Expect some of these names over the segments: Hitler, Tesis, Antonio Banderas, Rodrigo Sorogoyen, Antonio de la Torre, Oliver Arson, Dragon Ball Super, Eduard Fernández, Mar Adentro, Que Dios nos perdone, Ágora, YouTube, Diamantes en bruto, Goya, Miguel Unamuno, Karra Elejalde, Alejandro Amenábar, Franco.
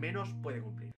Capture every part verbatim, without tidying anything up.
menos puede cumplir.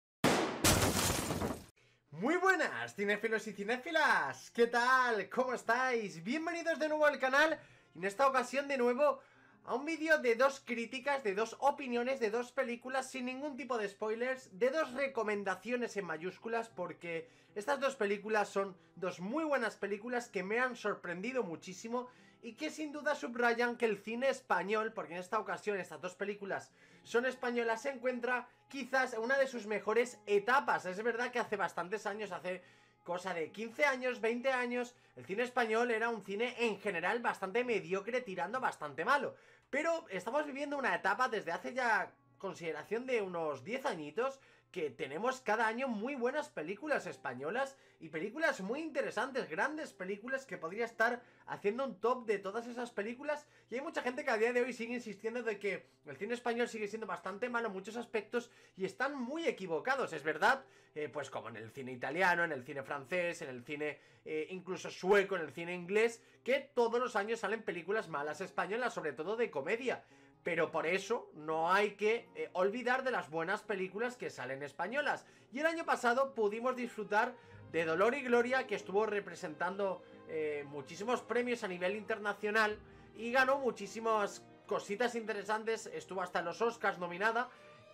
Muy buenas, cinéfilos y cinéfilas. ¿Qué tal? ¿Cómo estáis? Bienvenidos de nuevo al canal. En esta ocasión de nuevo a un vídeo de dos críticas, de dos opiniones, de dos películas sin ningún tipo de spoilers, de dos recomendaciones en mayúsculas, porque estas dos películas son dos muy buenas películas que me han sorprendido muchísimo y que sin duda subrayan que el cine español, porque en esta ocasión estas dos películas son españolas, se encuentra quizás en una de sus mejores etapas. Es verdad que hace bastantes años, hace cosa de quince años, veinte años, el cine español era un cine en general bastante mediocre, tirando bastante malo. Pero estamos viviendo una etapa desde hace ya consideración de unos diez añitos, que tenemos cada año muy buenas películas españolas y películas muy interesantes, grandes películas que podría estar haciendo un top de todas esas películas. Y hay mucha gente que a día de hoy sigue insistiendo de que el cine español sigue siendo bastante malo en muchos aspectos y están muy equivocados, es verdad, eh, pues como en el cine italiano, en el cine francés, en el cine eh, incluso sueco, en el cine inglés, que todos los años salen películas malas españolas, sobre todo de comedia. Pero por eso no hay que eh, olvidar de las buenas películas que salen españolas. Y el año pasado pudimos disfrutar de Dolor y Gloria, que estuvo representando eh, muchísimos premios a nivel internacional y ganó muchísimas cositas interesantes, estuvo hasta en los Oscars nominada.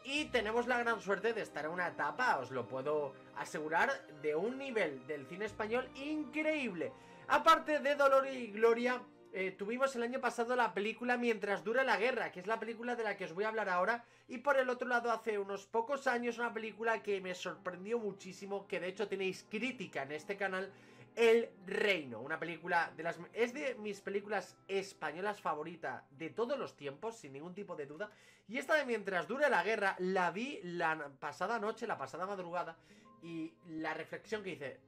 Y tenemos la gran suerte de estar en una etapa, os lo puedo asegurar, de un nivel del cine español increíble. Aparte de Dolor y Gloria, Eh, tuvimos el año pasado la película Mientras dura la guerra, que es la película de la que os voy a hablar ahora. Y por el otro lado, hace unos pocos años, una película que me sorprendió muchísimo, que de hecho tenéis crítica en este canal, El Reino. Una película de las... es de mis películas españolas favorita de todos los tiempos, sin ningún tipo de duda. Y esta de Mientras dura la guerra la vi la pasada noche, la pasada madrugada, y la reflexión que hice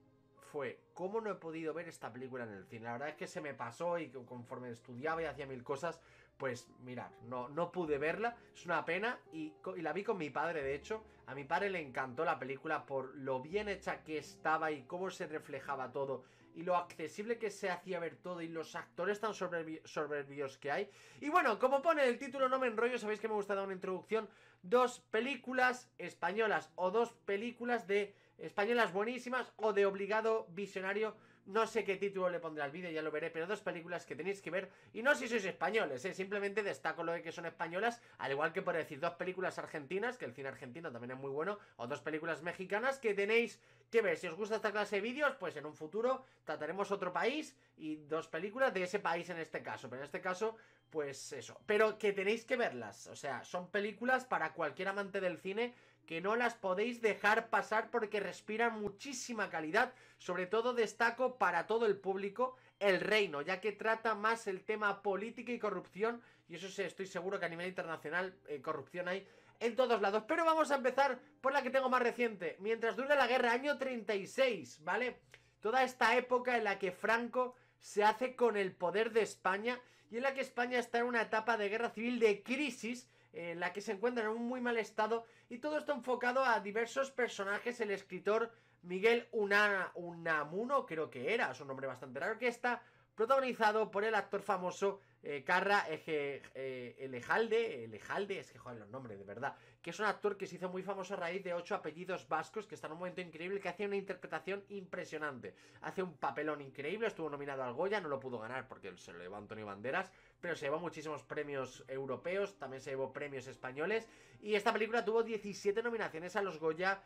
fue: ¿cómo no he podido ver esta película en el cine? La verdad es que se me pasó y conforme estudiaba y hacía mil cosas, pues mirad, no, no pude verla. Es una pena y, y la vi con mi padre, de hecho. A mi padre le encantó la película por lo bien hecha que estaba y cómo se reflejaba todo, y lo accesible que se hacía ver todo, y los actores tan soberbi- soberbios que hay. Y bueno, como pone el título, no me enrollo, sabéis que me gusta dar una introducción. Dos películas españolas, o dos películas de españolas buenísimas, o de obligado visionario, no sé qué título le pondré al vídeo, ya lo veré, pero dos películas que tenéis que ver. Y no si sois españoles, ¿eh? Simplemente destaco lo de que son españolas, al igual que por decir dos películas argentinas, que el cine argentino también es muy bueno, o dos películas mexicanas que tenéis que ver. Si os gusta esta clase de vídeos, pues en un futuro trataremos otro país y dos películas de ese país en este caso, pero en este caso, pues eso, pero que tenéis que verlas. O sea, son películas para cualquier amante del cine, que no las podéis dejar pasar porque respiran muchísima calidad. Sobre todo destaco para todo el público El Reino, ya que trata más el tema política y corrupción, y eso sí, estoy seguro que a nivel internacional eh, corrupción hay en todos lados. Pero vamos a empezar por la que tengo más reciente, Mientras dura la guerra, año treinta y seis, ¿vale? Toda esta época en la que Franco se hace con el poder de España y en la que España está en una etapa de guerra civil, de crisis, en la que se encuentra en un muy mal estado, y todo esto enfocado a diversos personajes. El escritor Miguel Una, Unamuno, creo que era, es un nombre bastante raro, que está protagonizado por el actor famoso eh, Karra Eje, eh, Elejalde, Elejalde, es que joder los nombres, de verdad, que es un actor que se hizo muy famoso a raíz de ocho apellidos vascos, que está en un momento increíble, que hace una interpretación impresionante, hace un papelón increíble, estuvo nominado al Goya, no lo pudo ganar porque se lo llevó Antonio Banderas, pero se llevó muchísimos premios europeos, también se llevó premios españoles, y esta película tuvo diecisiete nominaciones a los Goya,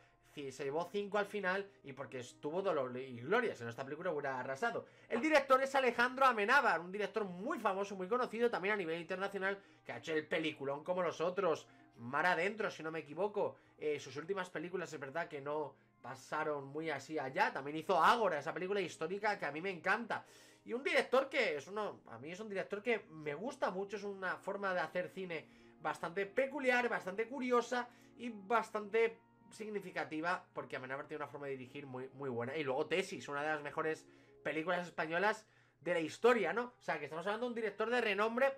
se llevó cinco al final, y porque estuvo Dolor y Gloria, si no esta película hubiera arrasado. El director es Alejandro Amenábar, un director muy famoso, muy conocido también a nivel internacional, que ha hecho el peliculón como los otros, Mar Adentro, si no me equivoco. Eh, sus últimas películas es verdad que no pasaron muy así allá. También hizo Ágora, esa película histórica que a mí me encanta. Y un director que es uno, a mí es un director que me gusta mucho, es una forma de hacer cine bastante peculiar, bastante curiosa y bastante significativa, porque Amenábar tiene una forma de dirigir muy, muy buena. Y luego Tesis, una de las mejores películas españolas de la historia, ¿no? O sea, que estamos hablando de un director de renombre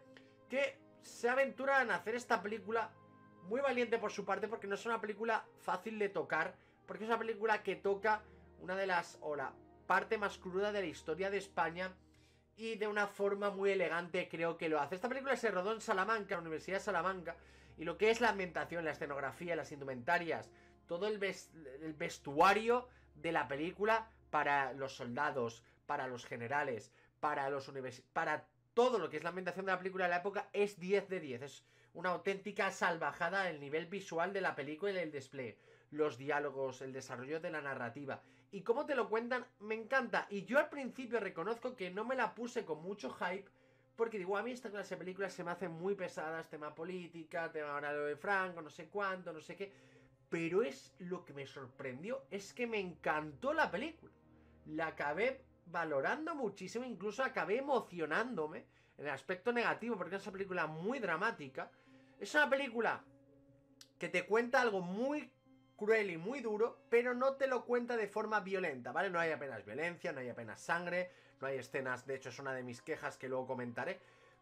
que se aventura en hacer esta película, muy valiente por su parte, porque no es una película fácil de tocar, porque es una película que toca una de las, o la parte más cruda de la historia de España, y de una forma muy elegante creo que lo hace. Esta película se rodó en Salamanca, en la Universidad de Salamanca, y lo que es la ambientación, la escenografía, las indumentarias, todo el vestuario de la película para los soldados, para los generales, para los universitarios, para todo lo que es la ambientación de la película de la época es diez de diez. Es una auténtica salvajada el nivel visual de la película y el display, los diálogos, el desarrollo de la narrativa y cómo te lo cuentan, me encanta. Y yo al principio reconozco que no me la puse con mucho hype, porque digo, a mí esta clase de películas se me hacen muy pesadas, tema política, tema ahora lo de Franco, no sé cuánto, no sé qué. Pero es lo que me sorprendió, es que me encantó la película. La acabé valorando muchísimo, incluso acabé emocionándome en el aspecto negativo, porque es una película muy dramática. Es una película que te cuenta algo muy cruel y muy duro, pero no te lo cuenta de forma violenta, ¿vale? No hay apenas violencia, no hay apenas sangre, no hay escenas, de hecho es una de mis quejas que luego comentaré,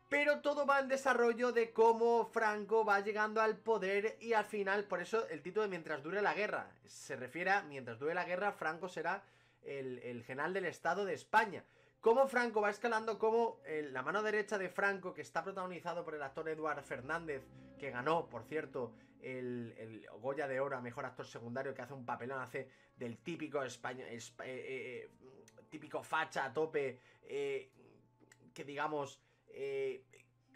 pero todo va en desarrollo de cómo Franco va llegando al poder y al final, por eso el título de Mientras dure la guerra, se refiere a mientras dure la guerra Franco será el, el general del Estado de España. Cómo Franco va escalando, cómo eh, la mano derecha de Franco, que está protagonizado por el actor Eduard Fernández, que ganó, por cierto, el, el Goya de Oro a Mejor Actor Secundario, que hace un papelón, hace del típico español, eh, eh, típico facha a tope, eh, que digamos, eh,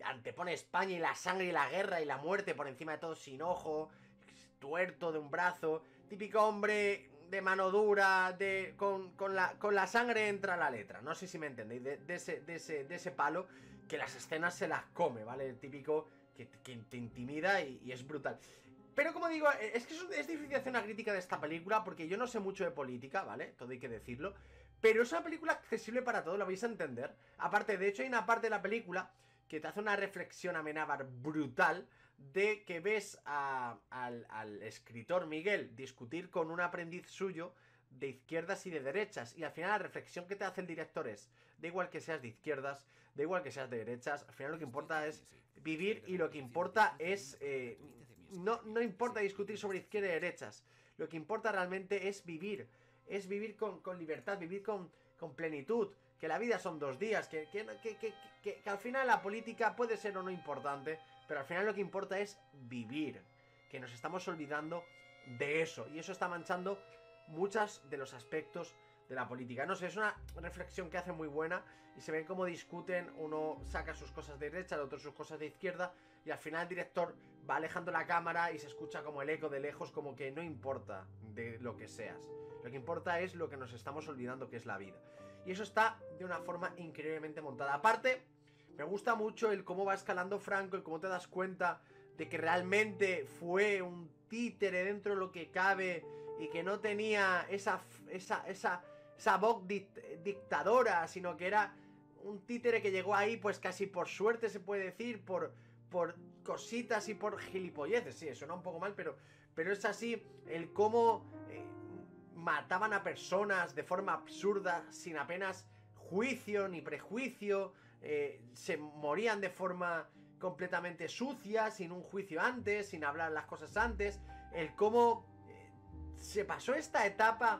antepone España y la sangre y la guerra y la muerte por encima de todo, sin ojo, tuerto de un brazo, típico hombre de mano dura, de, con, con, la, con la sangre entra la letra, no sé si me entendéis, de, de, ese, de, ese, de ese palo, que las escenas se las come, ¿vale? El típico que, que te intimida y, y es brutal. Pero como digo, es que es, es difícil hacer una crítica de esta película, porque yo no sé mucho de política, ¿vale? Todo hay que decirlo, pero es una película accesible para todos, la vais a entender. Aparte, de hecho hay una parte de la película que te hace una reflexión Amenábar brutal, de que ves a, al, al escritor Miguel discutir con un aprendiz suyo de izquierdas y de derechas, y al final la reflexión que te hace el director es, da igual que seas de izquierdas, da igual que seas de derechas, al final lo que importa es vivir, y lo que importa es eh, no, no importa discutir sobre izquierdas y derechas, lo que importa realmente es vivir, es vivir con, con libertad, vivir con, con plenitud, que la vida son dos días, que, que, que, que, que, que al final la política puede ser o no importante, pero al final lo que importa es vivir, que nos estamos olvidando de eso, y eso está manchando muchos de los aspectos de la política. No sé, es una reflexión que hace muy buena, y se ve cómo discuten, uno saca sus cosas de derecha, el otro sus cosas de izquierda, y al final el director va alejando la cámara y se escucha como el eco de lejos, como que no importa de lo que seas. Lo que importa es lo que nos estamos olvidando, que es la vida. Y eso está de una forma increíblemente montada. Aparte, me gusta mucho el cómo va escalando Franco, el cómo te das cuenta de que realmente fue un títere dentro de lo que cabe, y que no tenía esa, esa, esa, esa voz dictadora, sino que era un títere que llegó ahí pues casi por suerte, se puede decir, por, por cositas y por gilipolleces. Sí, suena un poco mal, pero, pero es así el cómo Eh, mataban a personas de forma absurda, sin apenas juicio ni prejuicio, eh, se morían de forma completamente sucia, sin un juicio antes, sin hablar las cosas antes, el cómo eh, se pasó esta etapa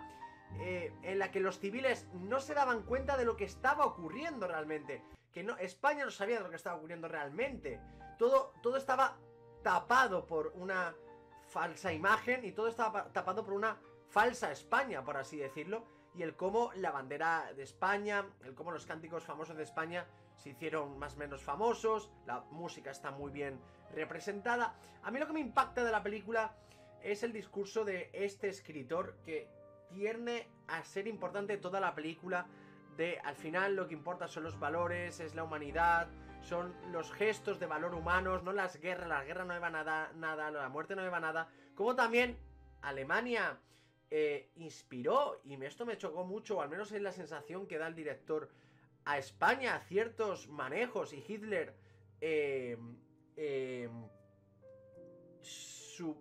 eh, en la que los civiles no se daban cuenta de lo que estaba ocurriendo realmente, que no, España no sabía de lo que estaba ocurriendo realmente, todo, todo estaba tapado por una falsa imagen y todo estaba tapado por una falsa España, por así decirlo, y el cómo la bandera de España, el cómo los cánticos famosos de España se hicieron más o menos famosos, la música está muy bien representada. A mí lo que me impacta de la película es el discurso de este escritor, que tiende a ser importante toda la película, de al final lo que importa son los valores, es la humanidad, son los gestos de valor humanos, no las guerras, las guerras no llevan nada, nada, la muerte no lleva nada, como también Alemania Eh, inspiró, y esto me chocó mucho, o al menos es la sensación que da el director, a España, a ciertos manejos, y Hitler eh, eh, su,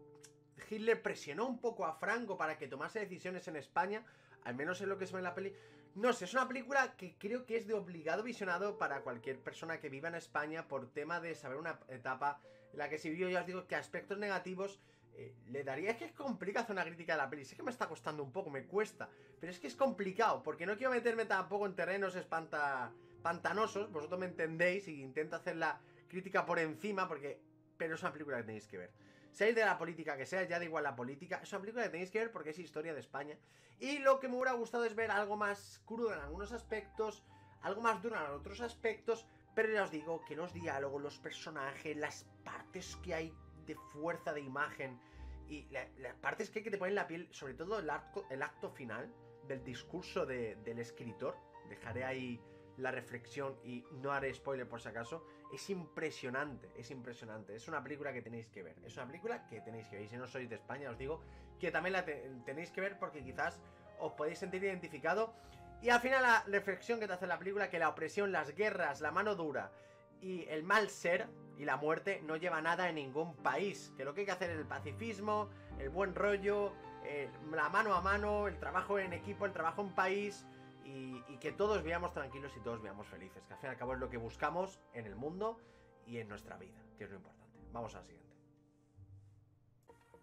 Hitler presionó un poco a Franco para que tomase decisiones en España, al menos es lo que se ve en la peli. No sé, es una película que creo que es de obligado visionado para cualquier persona que viva en España, por tema de saber una etapa en la que se vivió. Ya os digo que aspectos negativos eh, le daría... Es que es complicado hacer una crítica de la peli. Sé que me está costando un poco, me cuesta, pero es que es complicado, porque no quiero meterme tampoco en terrenos espanta, pantanosos. Vosotros me entendéis, y intento hacer la crítica por encima, porque... Pero es una película que tenéis que ver. Seáis de la política que sea, ya da igual la política. Es una película que tenéis que ver porque es historia de España. Y lo que me hubiera gustado es ver algo más crudo en algunos aspectos, algo más duro en otros aspectos. Pero ya os digo que los diálogos, los personajes, las partes que hay de fuerza de imagen y la, las partes que, hay que te ponen la piel, sobre todo el, arco, el acto final del discurso de, del escritor. Dejaré ahí la reflexión y no haré spoiler por si acaso. Es impresionante, es impresionante. Es una película que tenéis que ver. Es una película que tenéis que ver. Y si no sois de España, os digo que también la te tenéis que ver, porque quizás os podéis sentir identificado. Y al final la reflexión que te hace la película, que la opresión, las guerras, la mano dura y el mal ser y la muerte no lleva nada en ningún país. Que lo que hay que hacer es el pacifismo, el buen rollo, el, la mano a mano, el trabajo en equipo, el trabajo en país... Y, y que todos veamos tranquilos y todos veamos felices, que al fin y al cabo es lo que buscamos en el mundo y en nuestra vida, que es lo importante. Vamos a la siguiente.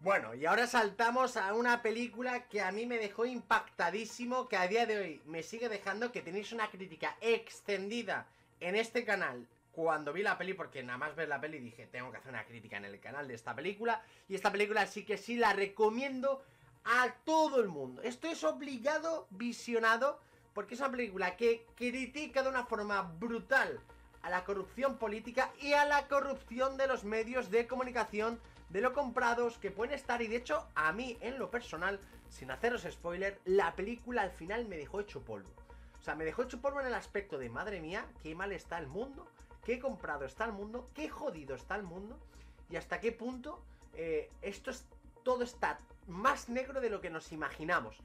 Bueno, y ahora saltamos a una película que a mí me dejó impactadísimo, que a día de hoy me sigue dejando, que tenéis una crítica extendida en este canal. Cuando vi la peli, porque nada más ver la peli dije, tengo que hacer una crítica en el canal de esta película, y esta película sí que sí la recomiendo a todo el mundo. Esto es obligado visionado, porque es una película que critica de una forma brutal a la corrupción política y a la corrupción de los medios de comunicación, de lo comprados que pueden estar. Y de hecho, a mí, en lo personal, sin haceros spoiler, la película al final me dejó hecho polvo. O sea, me dejó hecho polvo en el aspecto de, madre mía, qué mal está el mundo, qué comprado está el mundo, qué jodido está el mundo, y hasta qué punto eh, esto es, todo está más negro de lo que nos imaginamos.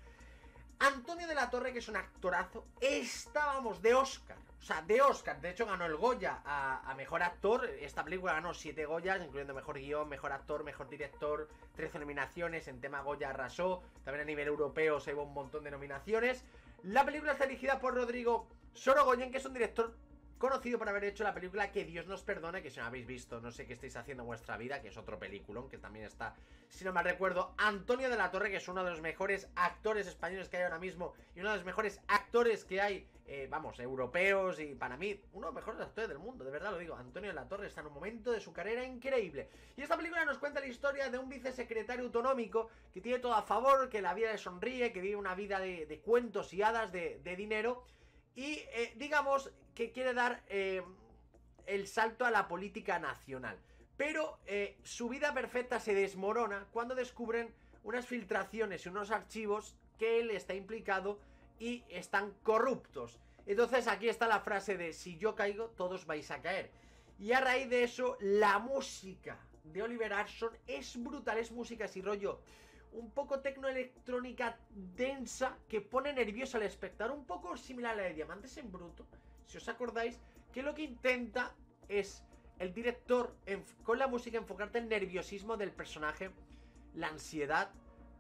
Antonio de la Torre, que es un actorazo, estábamos de Oscar, o sea, de Oscar, de hecho ganó el Goya a, a Mejor Actor. Esta película ganó siete Goyas, incluyendo Mejor Guión, Mejor Actor, Mejor Director, trece nominaciones, en tema Goya arrasó, también a nivel europeo se llevó un montón de nominaciones. La película está dirigida por Rodrigo Sorogoyen, que es un director conocido por haber hecho la película Que Dios nos perdone, que si no habéis visto, no sé qué estáis haciendo en vuestra vida, que es otro peliculón, que también está, si no mal recuerdo, Antonio de la Torre, que es uno de los mejores actores españoles que hay ahora mismo, y uno de los mejores actores que hay, eh, vamos, europeos, y para mí, uno de los mejores actores del mundo, de verdad lo digo. Antonio de la Torre está en un momento de su carrera increíble. Y esta película nos cuenta la historia de un vicesecretario autonómico que tiene todo a favor, que la vida le sonríe, que vive una vida de, de cuentos y hadas, de, de dinero, y eh, digamos que quiere dar eh, el salto a la política nacional. Pero eh, su vida perfecta se desmorona cuando descubren unas filtraciones y unos archivos que él está implicado y están corruptos. Entonces aquí está la frase de, si yo caigo, todos vais a caer. Y a raíz de eso, la música de Oliver Arson es brutal. Es música así rollo un poco tecnoelectrónica densa, que pone nervioso al espectador, un poco similar a la de Diamantes en Bruto, si os acordáis, que lo que intenta es el director con la música enfocarte el nerviosismo del personaje, la ansiedad,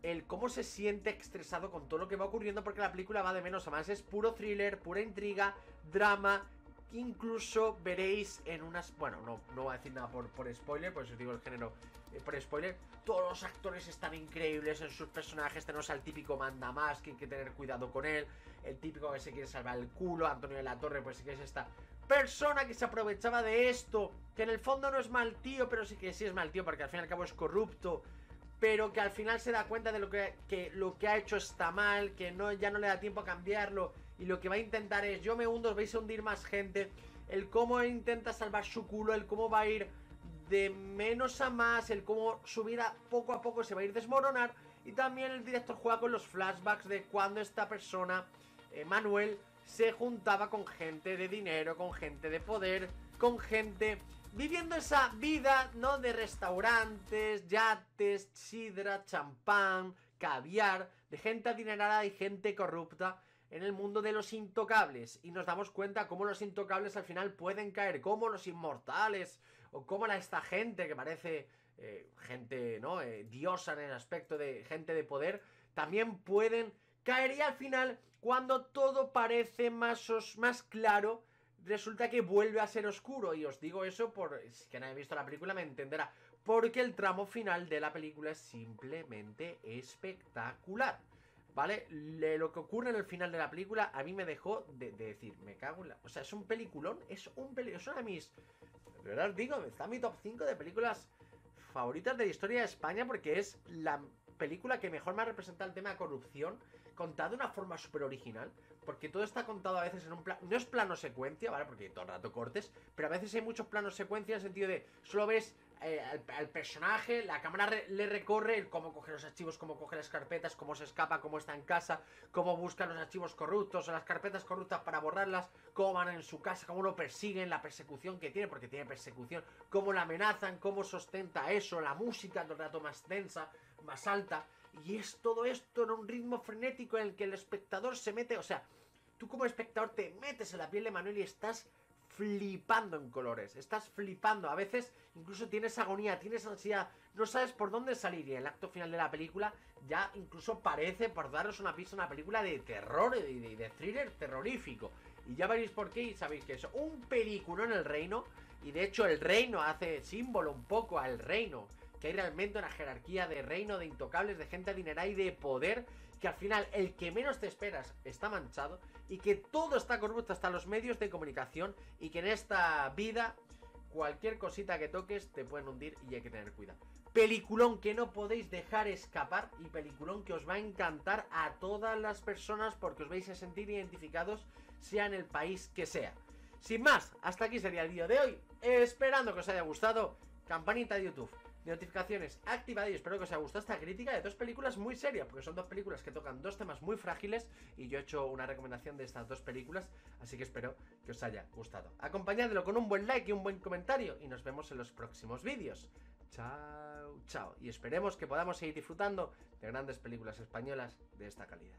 el cómo se siente estresado con todo lo que va ocurriendo, porque la película va de menos a más, es puro thriller, pura intriga, drama, que incluso veréis en unas... Bueno, no, no voy a decir nada por, por spoiler, por eso os digo el género eh, por spoiler. Todos los actores están increíbles en sus personajes. Tenemos al típico manda más, que hay que tener cuidado con él, el típico que se quiere salvar el culo. Antonio de la Torre, pues sí que es esta persona que se aprovechaba de esto, que en el fondo no es mal tío, pero sí que sí es mal tío, porque al fin y al cabo es corrupto, pero que al final se da cuenta de lo que, que lo que ha hecho está mal, que no, ya no le da tiempo a cambiarlo, y lo que va a intentar es, yo me hundo, os vais a hundir más gente, el cómo intenta salvar su culo, el cómo va a ir de menos a más, el cómo subir a poco a poco se va a ir desmoronar. Y también el director juega con los flashbacks de cuando esta persona, eh, Manuel, se juntaba con gente de dinero, con gente de poder, con gente viviendo esa vida, ¿no?, de restaurantes, yates, sidra, champán, caviar, de gente adinerada y gente corrupta en el mundo de los intocables. Y nos damos cuenta cómo los intocables al final pueden caer, como los inmortales, o como la, esta gente que parece eh, gente, ¿no?, eh, diosa en el aspecto de gente de poder, también pueden caer. Y al final, cuando todo parece más, os, más claro, resulta que vuelve a ser oscuro. Y os digo eso por... es que nadie ha visto la película me entenderá, porque el tramo final de la película es simplemente espectacular, ¿vale? Le, lo que ocurre en el final de la película a mí me dejó de, de decir, me cago en la... O sea, es un peliculón, es un peliculón, es una de mis... De verdad os digo, está en mi top cinco de películas favoritas de la historia de España, porque es la película que mejor me ha representado el tema de corrupción, contada de una forma súper original, porque todo está contado a veces en un plano, no es plano secuencia, ¿vale? Porque todo el rato cortes, pero a veces hay muchos planos secuencia en el sentido de, solo ves eh, al, al personaje, la cámara re le recorre el cómo coge los archivos, cómo coge las carpetas, cómo se escapa, cómo está en casa, cómo busca los archivos corruptos o las carpetas corruptas para borrarlas, cómo van en su casa, cómo lo persiguen, la persecución que tiene, porque tiene persecución, cómo la amenazan, cómo sostenta eso, la música todo el rato más tensa, más alta, y es todo esto en un ritmo frenético en el que el espectador se mete, o sea, tú como espectador te metes en la piel de Manuel y estás flipando en colores, estás flipando, a veces incluso tienes agonía, tienes ansiedad, no sabes por dónde salir, y el acto final de la película ya incluso parece, por daros una pista, una película de terror y de, de thriller terrorífico, y ya veréis por qué, y sabéis que es un peliculón El Reino, y de hecho El Reino hace símbolo un poco al Reino, que hay realmente una jerarquía de reino, de intocables, de gente adinerada y de poder, que al final el que menos te esperas está manchado, y que todo está corrupto hasta los medios de comunicación, y que en esta vida cualquier cosita que toques te pueden hundir y hay que tener cuidado. Peliculón que no podéis dejar escapar, y peliculón que os va a encantar a todas las personas, porque os vais a sentir identificados, sea en el país que sea. Sin más, hasta aquí sería el vídeo de hoy, esperando que os haya gustado. Campanita de YouTube, notificaciones activadas, y espero que os haya gustado esta crítica de dos películas muy serias, porque son dos películas que tocan dos temas muy frágiles, y yo he hecho una recomendación de estas dos películas, así que espero que os haya gustado. Acompañadlo con un buen like y un buen comentario, y nos vemos en los próximos vídeos. Chao, chao, y esperemos que podamos seguir disfrutando de grandes películas españolas de esta calidad.